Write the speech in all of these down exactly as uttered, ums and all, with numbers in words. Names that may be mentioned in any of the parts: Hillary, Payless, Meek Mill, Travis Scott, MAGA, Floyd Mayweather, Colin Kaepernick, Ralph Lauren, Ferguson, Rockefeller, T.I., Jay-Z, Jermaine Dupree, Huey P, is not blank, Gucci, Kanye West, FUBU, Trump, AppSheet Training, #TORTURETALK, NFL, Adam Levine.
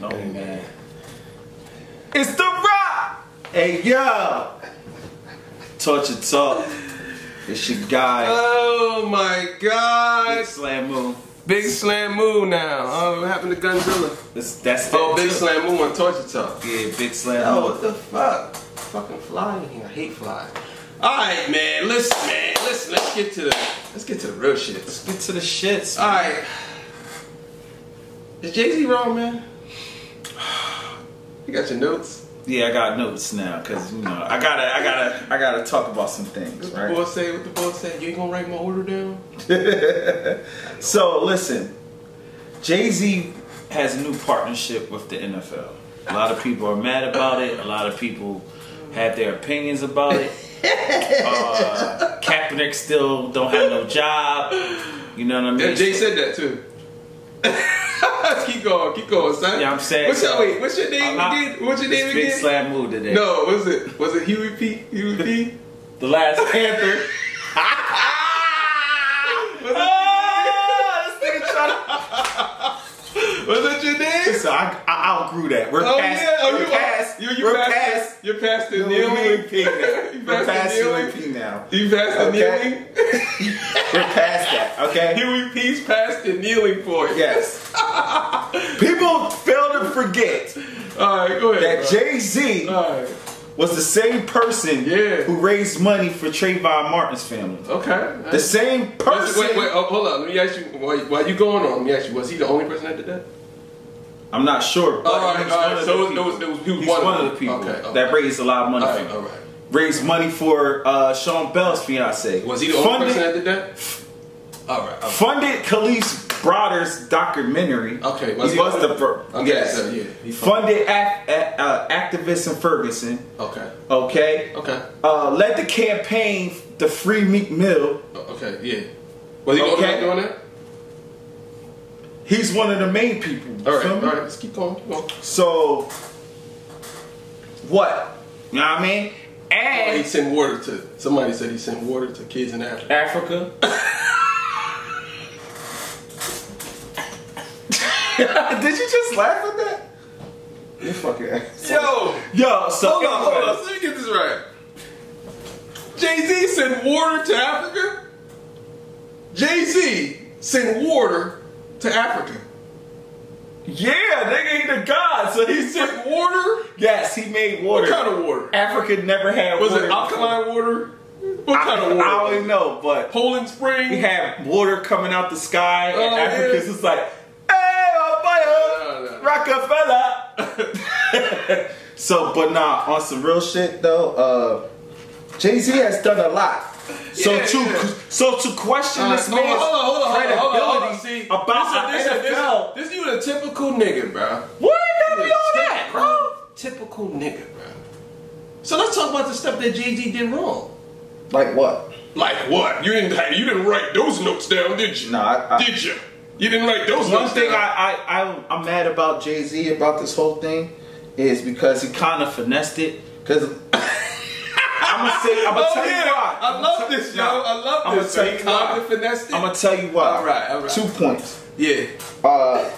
No, hey, man. It's the Rock! Hey, yo! Touch and talk. It's your guy. Oh my God! Big Slam Move. Big Slam Move now. Oh, what happened to Gunzilla? That's, that's oh, that Big too. Slam Move on Torture Talk. Yeah, Big Slam Move. Oh, what the fuck? Fucking fly in here. I hate fly. Alright, man. Listen, man. Listen, let's get to the let's get to the real shit. Let's get to the shits. Alright. Is Jay-Z wrong, man? You got your notes? Yeah, I got notes now, cause you know I gotta, I gotta, I gotta talk about some things. What right? the boy say? What the boy say? You ain't gonna write my order down. So listen, Jay-Z has a new partnership with the N F L. A lot of people are mad about it. A lot of people have their opinions about it. uh, Kaepernick still don't have no job. You know what I mean? Yeah, Jay said that too. Keep going, keep going, son. Yeah, I'm saying. What's your, so, wait, what's your name not, again? What's your name again? Big Slam Move today. No, what was it? Was it Huey P? Huey P? The Last Panther. Oh, this nigga trying to. Was it your name? So I, I outgrew that. We're oh, past. Yeah. Oh, we're you past. You're, you're we're past. past. You're past the kneeling. We're past Huey P now. You past the kneeling? We're past that, okay? Huey P's past the kneeling point. Yes. People fail to forget All right, go ahead, that Jay-Z right. was the same person yeah. who raised money for Trayvon Martin's family. Okay. The same person. Wait, wait, wait oh, hold on. Let me ask you, why, why you going on? Let me ask you, was he the only person that did that? I'm not sure. But all right, all right. So there was, there was, he was one, one of the people okay, okay. that raised a lot of money all right, for all right. Raised money for uh, Sean Bell's fiance. Was he the only person that did that? All right, all right. Funded Khalif's Broder's documentary. Okay, was he, he was the okay, yes. So yeah, he funded, funded act, act, uh, activists in Ferguson. Okay, okay, okay. Uh, led the campaign to free Meek Mill. Okay, yeah. Was he okay. going doing that? He's one of the main people. All right, all right. Let's keep going. Keep going. So, what? You know what I mean? And oh, he sent water to somebody said he sent water to kids in Africa. Africa. Did you just laugh at that? You fucking ass. Yo! Yo, so hold on, hold on, let me get this right. Jay-Z sent water to Africa? Jay-Z sent water to Africa. Yeah, nigga, he the god, so he sent water? Yes, he made water. What kind of water? Africa never had water. Was it alkaline water? What kind I, of water? I don't know, but Poland Spring? He had water coming out the sky, and oh, Africa's just like, Rockefeller. So, but nah, on some real shit though, uh, Jay-Z has done a lot. So yeah, to yeah. so to question uh, this man's credibility about this, N F L, this, this, this you a typical nigga, bro. What gotta be all that, bro? Typical nigga, bro. So let's talk about the stuff that Jay-Z did wrong. Like what? Like what? You didn't you didn't write those notes down, did you? Nah, I, I, did you? You didn't like those. One thing I, I, I, I'm mad about Jay-Z about this whole thing is because he kind of finessed it. Because I'm going to say, I'm going to tell you why. I love this, yo. I love this. So he kind of finessed it? I'm going to tell you why. All right, all right. Two points. Yeah. Uh,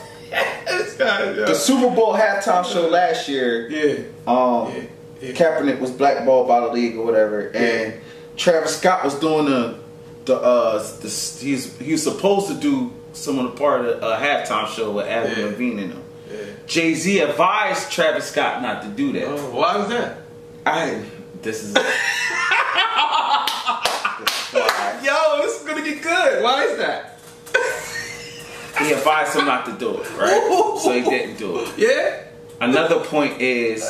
the Super Bowl halftime show last year, yeah. Um, yeah. Yeah. Kaepernick was blackballed by the league or whatever. Yeah. And Travis Scott was doing a, the, uh, the, he's, he was supposed to do someone a part of a halftime show with Adam yeah. Levine in them. Yeah. Jay-Z advised Travis Scott not to do that. Oh, why was that? I. This is. This is why. Yo, this is gonna get good. Why is that? He advised him not to do it, right? So he didn't do it. Yeah. Another point is,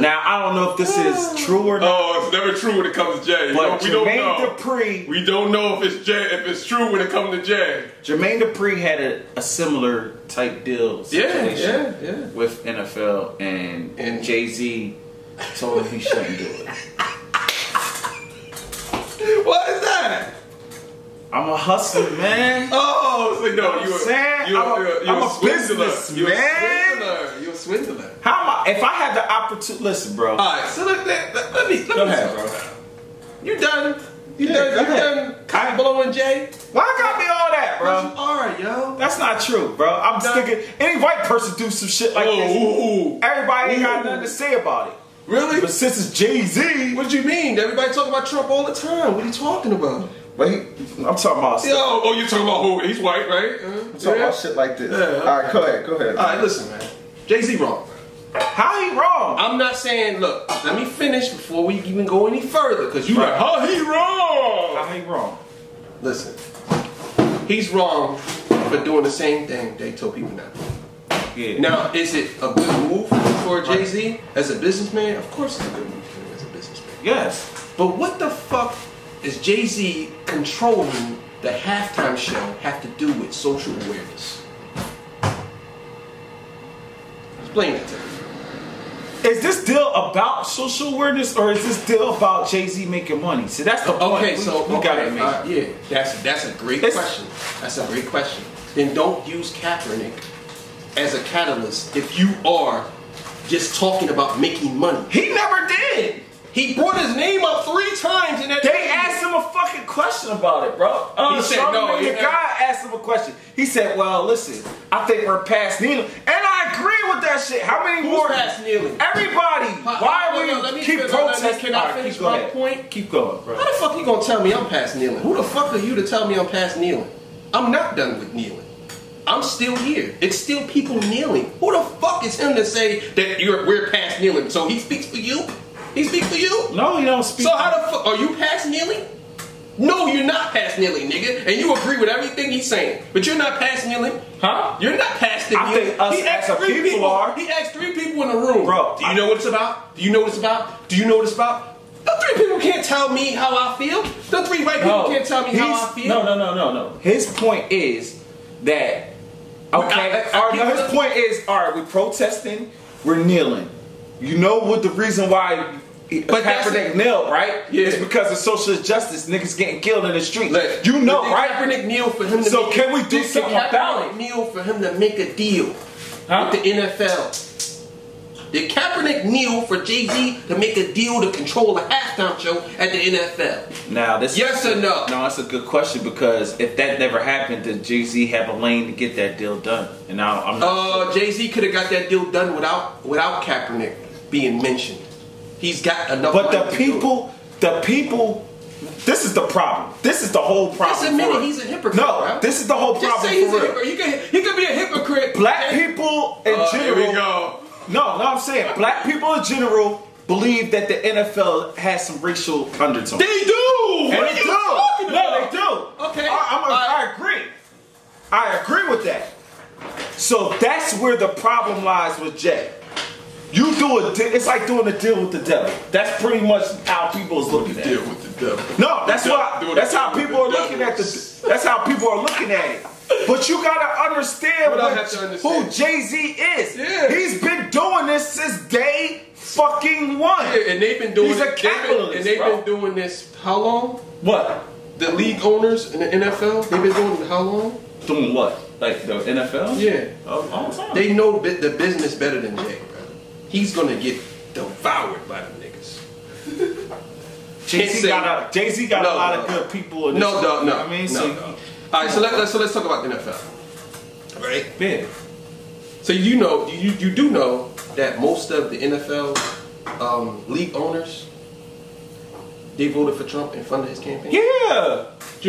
now I don't know if this is true or not. Oh, it's never true when it comes to Jay. But we don't know. Dupree, we don't know if it's Jay, if it's true when it comes to Jay. Jermaine Dupree had a, a similar type deal situation yeah, yeah, yeah. with N F L, and, and Jay-Z told him he shouldn't do it. What is that? I'm a hustler, man. Oh, so no, you were, you were, you were, you I'm a, a businessman. You're a swindler. How am I? If I had the opportunity, listen, bro. All right, so let, let, let, let me. Let go me ahead, bro. You done? You yeah, done? You ahead. done? Kind of blowing Jay? Why got me all that, bro? You are, yo. yo. That's not true, bro. I'm just thinking any white person do some shit like ooh, this. Ooh, everybody ooh. ain't got nothing to say about it. Really? But since it's Jay-Z. What do you mean? Everybody talking about Trump all the time. What are you talking about? But he, I'm talking about stuff. Yo, oh, you're talking about who? He's white, right? Uh, I'm talking yeah. about shit like this. Yeah, okay. All right, go ahead, go ahead. All right, listen, man. Jay-Z wrong. How he wrong? I'm not saying, look, let me finish before we even go any further. Because you're right. How he wrong? How he wrong? Listen, he's wrong for doing the same thing they told people not to do. Yeah. Now, is it a good move for Jay-Z as a businessman? Of course it's a good move for him as a businessman. Yes. But what the fuck is Jay-Z controlling the halftime show have to do with social awareness? Explain it to me. Is this deal about social awareness or is this deal about Jay-Z making money? So that's the point. Okay, so we got to make it. Yeah, that's, that's a great it's, question. That's a great question. Then don't use Kaepernick as a catalyst if you are just talking about making money. He never did. He brought his name up three times in that They thing. asked him a fucking question about it, bro. Uh, he said no. The guy asked him a question. He said, well, listen, I think we're past kneeling. And I agree with that shit. How many Who's more? past kneeling? Everybody. How, Why no, no, we no, keep protesting? Can I finish my ahead. point? Keep going, bro. How the fuck you gonna tell me I'm past kneeling? Who the fuck are you to tell me I'm past kneeling? I'm not done with kneeling. I'm still here. It's still people kneeling. Who the fuck is him to say that you're, we're past kneeling? So he speaks for you? He speaks for you? No, he don't speak. So how the fuck, are you past kneeling? No, you're not past kneeling, nigga. And you agree with everything he's saying. But you're not past kneeling. Huh? You're not past kneeling. I think us he asked as three people, people are. He asked three people in the room. Bro, do you I, know what it's about? Do you know what it's about? Do you know what it's about? The three people can't tell me how I feel. The three white no, people can't tell me how I feel. No, no, no, no, no. His point is that... Okay, I, I, I our, his point is, all right, we're protesting, we're kneeling. You know what the reason why Kaepernick kneeled, right? Yeah. It's because of social justice, niggas getting killed in the street. Like, you know, right? Kaepernick kneeled for him to so make can a, we do did something Kaepernick about it? Kneel for him to make a deal huh? with the N F L. Did Kaepernick kneel for Jay-Z to make a deal to control the halftime show at the N F L? Now, this yes is, or no? No, that's a good question because if that never happened, did Jay-Z have a lane to get that deal done? And now I'm not. Uh, sure. Jay-Z could have got that deal done without without Kaepernick being mentioned. He's got enough. But the people, the people. This is the problem. This is the whole problem. Just admit it, he's a hypocrite. No, right? This is the whole problem. Just say he's for a real. You can, he could be a hypocrite. Black people in uh, general. Here we go. No, no, I'm saying black people in general believe that the N F L has some racial undertones. They do! And what they do! Talking about? No, they do! Okay. I, I'm a, uh, I agree. I agree with that. So that's where the problem lies with Jay. You do a deal, it's like doing a deal with the devil. That's pretty much how people is looking at it. Deal with the devil. No, that's why that's how people are looking at the that's how people are looking at it. But you gotta understand, what what, to understand who Jay-Z is. Yeah. He's been doing this since day fucking one. Yeah, and they've been doing He's a capitalist, been, and they've bro. been doing this how long? What? The league owners in the N F L, they've been doing it how long? Doing what? Like the N F L? Yeah. Oh, all the time. They know the business better than Jay, bro. He's gonna get devoured by them niggas. Jay-Z got, a, Jay-Z got no, a lot no, of good people in this No, no, no. I mean, no, so no. Alright, so let's so let's talk about the N F L. Right? Yeah. So you know you you do know that most of the N F L um, league owners, they voted for Trump and funded his campaign. Yeah.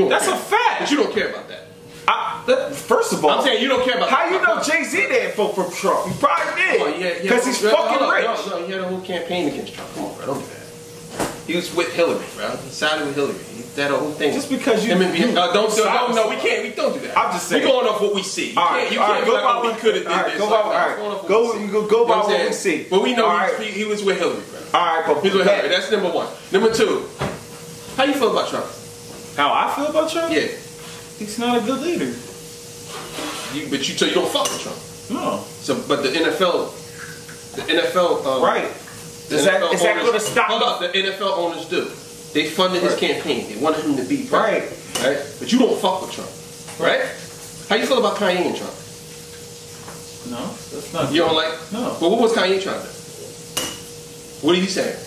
That's care. a fact. But you don't care about that. I, that first of all, I'm saying you don't care about how that. you know Jay-Z didn't vote for Trump. He probably did. Because oh, he's bro, fucking rich. No, no, no, he had a whole campaign against Trump. Come on, bro, don't do that. He was with Hillary, bro. He sided with Hillary. He did that whole thing. Just because you, you, you uh, don't, don't, no, we can't. We don't do that. I'm just saying. We're going off what we see. You all right, can't, you all can't right, go by what we could have did this. Go by what Go go by what we see. But we know right. he, he was with Hillary, bro. All right, but he was with Hillary. That's number one. Number two, how you feel about Trump? How I feel about Trump? Yeah, he's not a good leader. You, but you, so you don't fuck with Trump. No. So, but the N F L, the N F L, um, right. Is that, is that going to stop? Hold up, the N F L owners do. They funded right. his campaign. They wanted him to be president. Right. Right? But you don't fuck with Trump. Right? How you feel about Kanye and Trump? No, that's not You true. don't like? No. But what was Kanye trying to do? What did he say?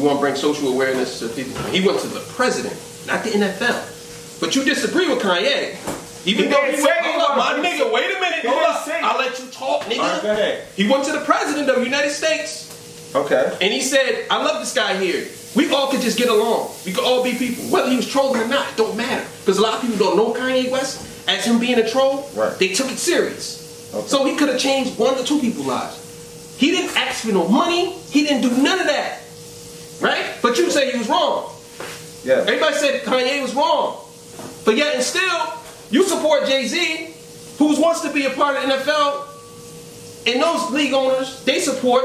We want to bring social awareness to people. He went to the president, not the N F L. But you disagree with Kanye. Even he though he went, hold up, my nigga, wait a minute, hold up, I'll let you talk, nigga. All right, go ahead. He went to the president of the United States. Okay. And he said, I love this guy here. We all could just get along. We could all be people. Whether he was trolling or not, it don't matter. Because a lot of people don't know Kanye West as him being a troll. Right. They took it serious. Okay. So he could have changed one to two people's lives. He didn't ask for no money. He didn't do none of that. Right? But you say he was wrong. Yeah. Everybody said Kanye was wrong. But yet and still, you support Jay-Z, who wants to be a part of the N F L, and those league owners, they support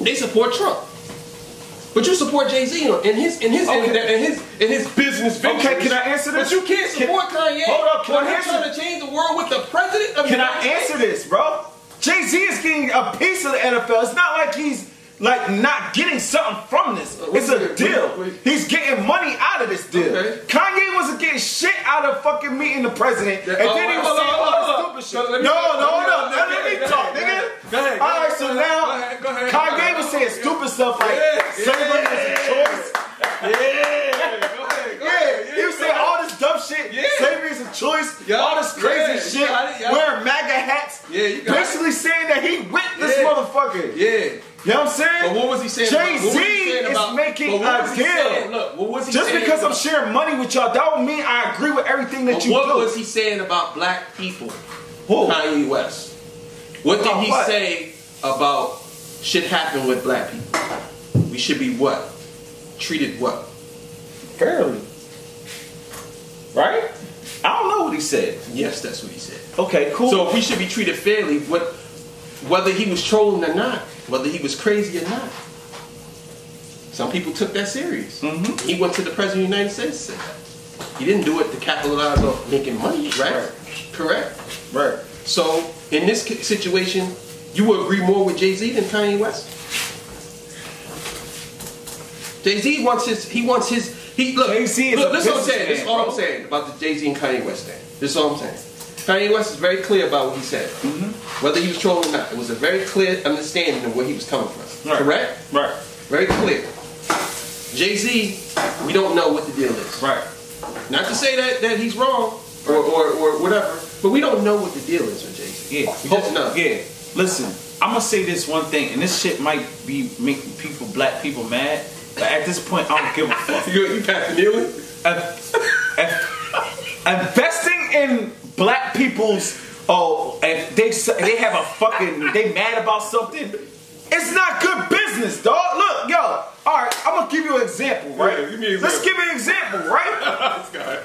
They support Trump, but you support Jay-Z in his in his okay. in, in his in his business. Ventures. Okay, can I answer this? But you can't support can, Kanye. Hold up, can I answer? Trying to change the world with the president of the United States. Can I answer this, bro? Jay-Z is getting a piece of the N F L. It's not like he's like not getting something from this. It's a deal. He's getting money out of this deal. Okay. Kanye wasn't getting shit out of fucking meeting the president, and oh, then he was saying all oh, oh, stupid shit. No, no, no, no. Let me talk, nigga. Go ahead, go all right, ahead, so now ahead, ahead, Kanye was saying stupid stuff like slavery is a choice. Yeah, go ahead, go ahead. Yeah, he was saying all this dumb shit. Yeah. Slavery is a choice. Yeah. All this crazy yeah. shit. Got it, got wearing MAGA hats. Yeah, you got basically it. Saying that he with this yeah. motherfucker. Yeah, you know what I'm saying? But what was he saying? Jay-Z is about, making a deal. Look, what was he just saying because about? I'm sharing money with y'all, that don't mean I agree with everything that but you what do. What was he saying about black people? Who? Kanye West. What did he what? say about shit happen with black people? We should be what? Treated what? Fairly. Right? I don't know what he said. Yes, that's what he said. Okay, cool. So if we should be treated fairly, what, whether he was trolling or not, whether he was crazy or not. Some people took that serious. Mm-hmm. He went to the president of the United States and said, he didn't do it to capitalize on making money, right? Right. Correct? Right. So, in this situation, you would agree more with Jay-Z than Kanye West? Jay-Z wants his, he wants his, he, look, Jay-Z look, is this is what I'm saying, this is all I'm saying about the Jay-Z and Kanye West thing. This is all I'm saying. Kanye West is very clear about what he said. Mm-hmm. Whether he was trolling or not, it was a very clear understanding of where he was coming from. Right. Correct? Right. Very clear. Jay-Z, we don't know what the deal is. Right. Not to say that, that he's wrong, or, or, or whatever, but we don't know what the deal is with Jay-Z. Yeah, hope yeah. Listen, I'm gonna say this one thing, and this shit might be making people, black people, mad, but at this point, I don't give a fuck. You, you can't deal with uh, investing in black people's. Oh, if they they have a fucking they mad about something. It's not good business, dog. Look, yo. All right, I'm gonna give you an example, right? Yeah, give me an example. Let's give you an example, right?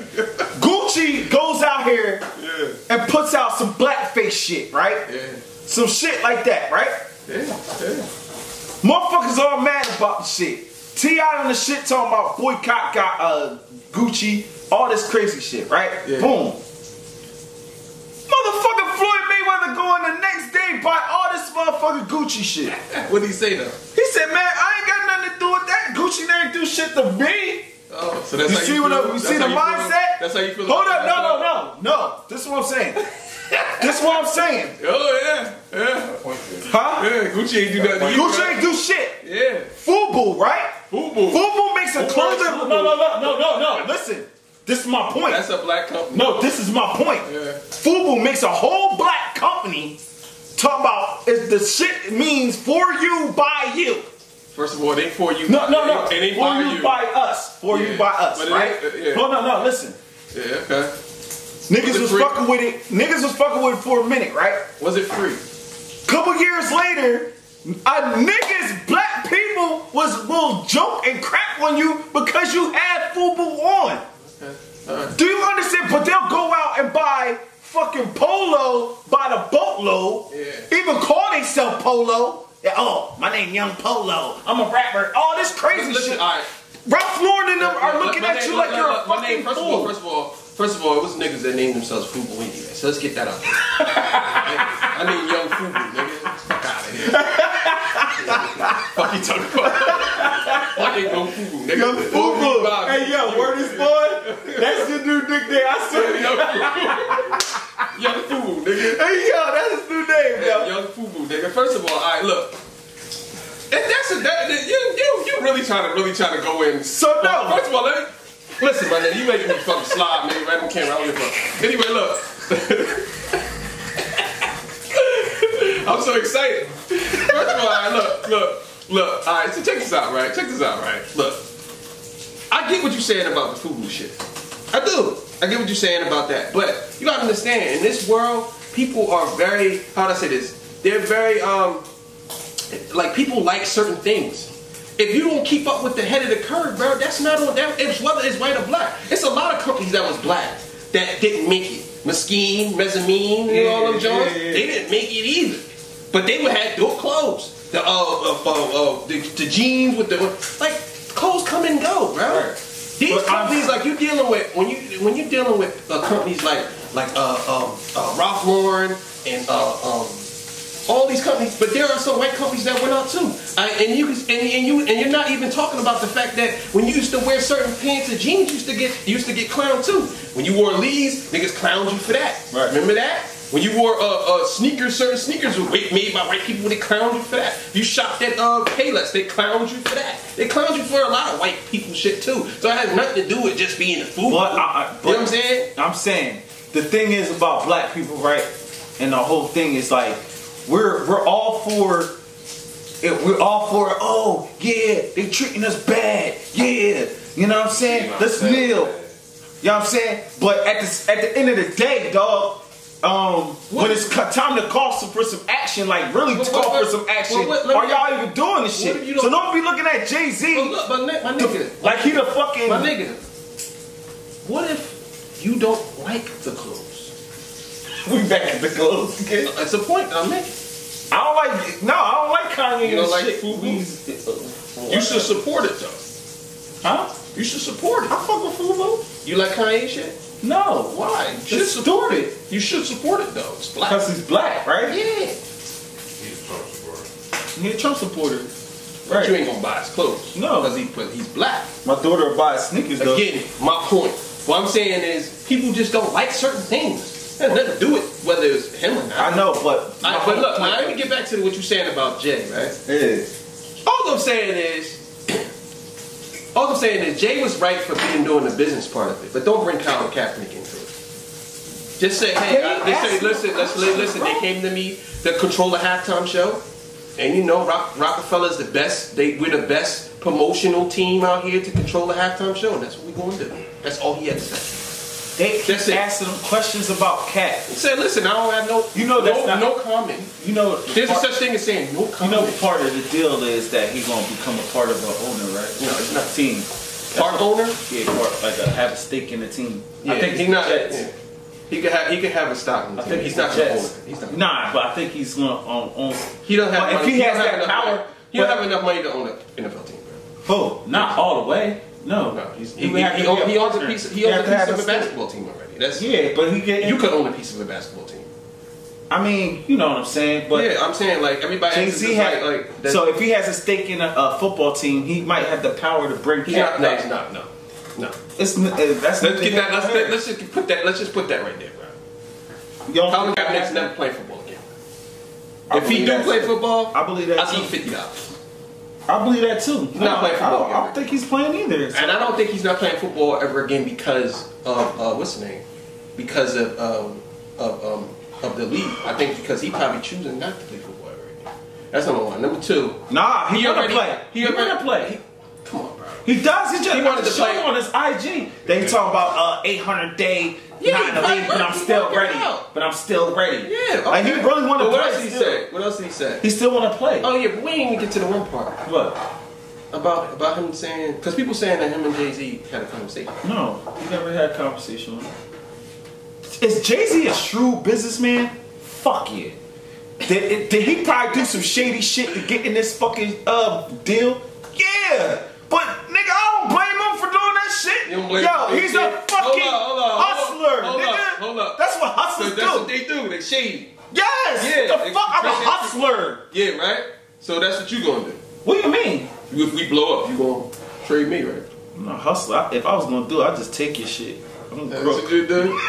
Gucci goes out here yeah. and puts out some blackface shit, right? Yeah. Some shit like that, right? Yeah, yeah. Motherfuckers all mad about the shit. T I and the shit talking about boycott got uh, Gucci, all this crazy shit, right? Yeah. Boom. Motherfucker Floyd Mayweather going the next day buy all this motherfucking Gucci shit. What'd he say though? He said, man, I ain't got nothing to do with that. Gucci didn't do shit to me. Oh, so that's you how see you what feel, you see the mindset? That's how you feel. Hold up, no, no, no, no. This is what I'm saying. This is what I'm saying. Oh yeah, yeah. Huh? Yeah, Gucci ain't do nothing. Gucci you, right? ain't do shit. Yeah. FUBU, right? FUBU. FUBU makes a clothing. No, no, no, no, no, no. Listen. This is my point. That's a black company. No, this is my point. Yeah. FUBU makes a whole black company talk about if the shit means for you, by you. First of all, they for you. No, by no, no. It ain't for by you, you by us. For yeah. you by us, but right? It, uh, yeah. No, no, no. Listen. Yeah. Okay. Niggas was, was fucking with it. Niggas was fucking with it for a minute, right? Was it free? Couple years later, a niggas black people was will joke and crap on you because you had FUBU on. Right. Do you understand? But they'll go out and buy fucking Polo by the boatload. Yeah. Even call themselves Polo. Yeah, oh, my name Young Polo. I'm a rapper. All this crazy listen, shit. All right. Ralph Lauren and them yeah, are looking at name, you like you're a fucking name, first fool. Of all, first of all, first of all, it was niggas that named themselves FUBU anyway. So let's get that out. I mean Young FUBU, nigga. Fuck out of here. Fuck you talking about? Fuck ain't no FUBU, nigga. Young FUBU. Hey yo, word is boy. That's your new nickname. I swear to you. Young FUBU, nigga. Hey yo, that's his new name, yo. Young FUBU, nigga. First of all, all right, look. If that's a that, that you you you really trying to really trying to go in. So no. First of all, let me Listen, my nigga, you making me fucking slide, nigga, right on camera. I don't give a fuck. Anyway, look. I'm so excited. First of all, all right, look, look, look. All right, so check this out, right? Check this out, right? Look. I get what you're saying about the FUBU shit. I do. I get what you're saying about that. But you gotta understand, in this world, people are very, how do I say this? They're very, um, like, people like certain things. If you don't keep up with the head of the curve, bro, that's not on that. It's whether it's white or black. It's a lot of companies that was black that didn't make it. Mesquite, Mezzanine, yeah, and all them joints. Yeah, yeah. They didn't make it either. But they would have door clothes. The uh, uh, uh, uh the, the jeans with the like. Clothes come and go, bro. Right. These but companies, I'm, like you dealing with, when you when you dealing with uh, companies like like uh, um, uh, Ralph Lauren and uh, um, all these companies, but there are some white companies that went out too. I, and you and, and you and you're not even talking about the fact that when you used to wear certain pants and jeans, you used to get you used to get clowned too. When you wore Levi's, niggas clowned you for that. Right. Remember that? When you wore uh, uh, sneakers, certain sneakers were made by white people, they clowned you for that. You shopped at uh, Payless, they clowned you for that. They clowned you for a lot of white people shit too. So it has nothing to do with just being a fool. But, I, I, but you know what I'm saying? I'm saying, the thing is about black people, right? And the whole thing is like, we're we're all for, we're all for, oh yeah, they treating us bad, yeah. You know what I'm saying? Let's kneel. You know what I'm saying? But at the, at the end of the day, dog, Um, what? When it's time to call for some action, like really what, what, call what, for some action, what, what, are y'all even doing this shit? Don't so don't be looking at Jay-Z look, my, my nigga, like he the fucking... My nigga, what if you don't like the clothes? We back at the clothes again. That's a point I'm making. I don't like... No, I don't like Kanye. You don't like FUBU? You should support it though. Huh? You should support it. I fuck with FUBU. You like Kanye shit? No, why? You should support it. You should support it though. It's black. Because he's black, right? Yeah. He's a Trump supporter. He's a Trump supporter. Right. But you ain't gonna buy his clothes. No. Because he, he's black. My daughter will buy his sneakers though. Again, my point. What I'm saying is, people just don't like certain things. It has nothing to do with whether it's him or not. I know, but... I, but look, now let me get back to what you're saying about Jay, right? Yeah. All I'm saying is... All I'm saying is Jay was right for being doing the business part of it, but don't bring Colin Kaepernick into it. Just say, hey, I, they say, listen, listen, listen, they came to me to control the halftime show, and you know Rock, Rockefeller's the best, they, we're the best promotional team out here to control the halftime show, and that's what we're going to do. That's all he had to say. They keep asking him questions about Cat. He said, listen, I don't have no, you know, that's no, not, no comment. You know, there's part, a such thing as saying no comment. You know, part of the deal is that he's gonna become a part of an owner, right? No, it's not a team. Part that's, owner? Yeah, part, like a, have a stake in the team. Yeah, I think he's not. Yeah. He could have. He could have a stock in the team. I think he's, he's not the owner. He's not. Nah, but I think he's gonna own. own. He don't have. Money, if he, he has that enough power, money, he don't have enough money to own an N F L team, bro. Oh, not yeah. all the way. No, no. He's, he, he, he, he, own, he owns a piece. He owns a piece of a basketball team already. That's yeah, but he get. You could own a piece of a basketball team. I mean, you know what I'm saying, but yeah, I'm saying like everybody. Jay-Z had like, like so if he has a stake in a, a football team, he might have the power to bring. Yeah, no, it's not, no, no. It's that's. Let's get that. Let's, let's just put that. Let's just put that right there, bro. Colin Kaepernick's never play football again. If he do play football, I believe that. I need fifty dollars. I believe that too. He's no, not playing football. I don't, I don't think he's playing either. So. And I don't think he's not playing football ever again because of uh, what's his name? Because of um, of um. of the league. I think because he probably choosing not to play football right now. That's number one. Number two. Nah, he, he already play. He, he already play. He, come on, bro. He does. He just he wanted to show play. On his I G. They talk about uh, eight hundred day, yeah, not in the league, but I'm still ready. Out. But I'm still ready. Yeah. Okay. Like he really want to play. What else did he say? What else did he say? He still want to play. Oh yeah, but we ain't even get to the one part. What? About about him saying, because people saying that him and Jay-Z had a conversation. No, he never had a conversation with him. Is Jay-Z a shrewd businessman? Fuck yeah. Did, did he probably do some shady shit to get in this fucking uh, deal? Yeah. But nigga, I don't blame him for doing that shit. Yo, he's shit. a fucking hold on, hold on, hustler, hold on, nigga. Hold up. That's what hustlers so that's do. That's what they do. They shady. Yes. Yeah, the fuck, I'm a hustler. Yeah, right? So that's what you gonna do. What do you mean? If we blow up, you gonna trade me, right? I'm not a hustler. I, if I was gonna do it, I'd just take your shit. I'm That's broke. What you do?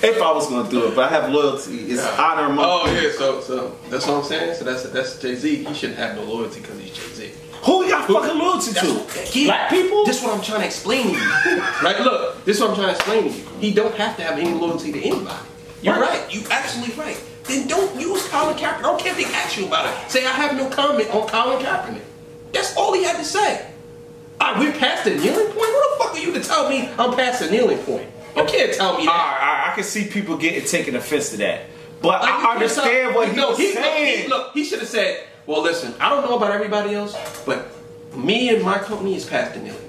If I was gonna do it, but I have loyalty. It's yeah. honor. Money. Oh yeah, so so that's what I'm saying. So that's that's Jay-Z. He shouldn't have no loyalty because he's Jay-Z. Who you got fucking loyalty to? He, Black people? This is what I'm trying to explain to you. Like, look, this is what I'm trying to explain to you. He don't have to have any loyalty to anybody. You're right. right. You actually right. Then don't use Colin Kaepernick. I don't care if they ask you about it. Say, I have no comment on Colin Kaepernick. That's all he had to say. Right, we're past the kneeling point? Who the fuck are you to tell me I'm past the kneeling point? You can't tell me that. All right, all right, I can see people getting taking offense to that. But like, I understand what he no, was he, saying. He, look, he should have said, well, listen, I don't know about everybody else, but me and my company is past the kneeling point.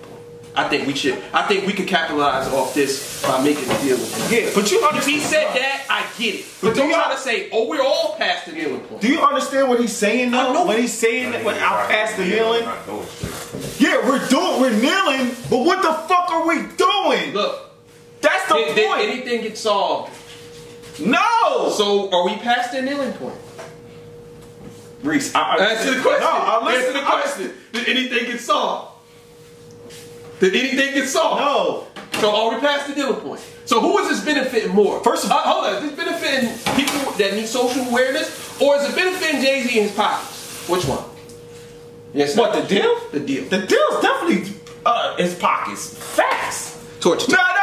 I think we should. I think we could capitalize off this by making a deal with him. Yeah, but you understand. If he said that, I get it. But, but don't do try to say, oh, we're all past the kneeling point. Do you understand what he's saying though? I know. When he's saying that, when I'm past the kneeling. Yeah, we're doing, we're kneeling, but what the fuck are we doing? Look, that's the did, point. Did anything get solved? No. So are we past the kneeling point? Reese, I, I, answer the question. No, I listen, answer the question. I, did anything get solved? Did anything get solved? No. So are we past the kneeling point? So who is this benefiting more? First of all, uh, hold on, is this benefiting people that need social awareness, or is it benefiting Jay-Z in his pockets? Which one? Yes. What, the deal? The deal. The deal's definitely uh, his pockets. Facts. Torch. No, no.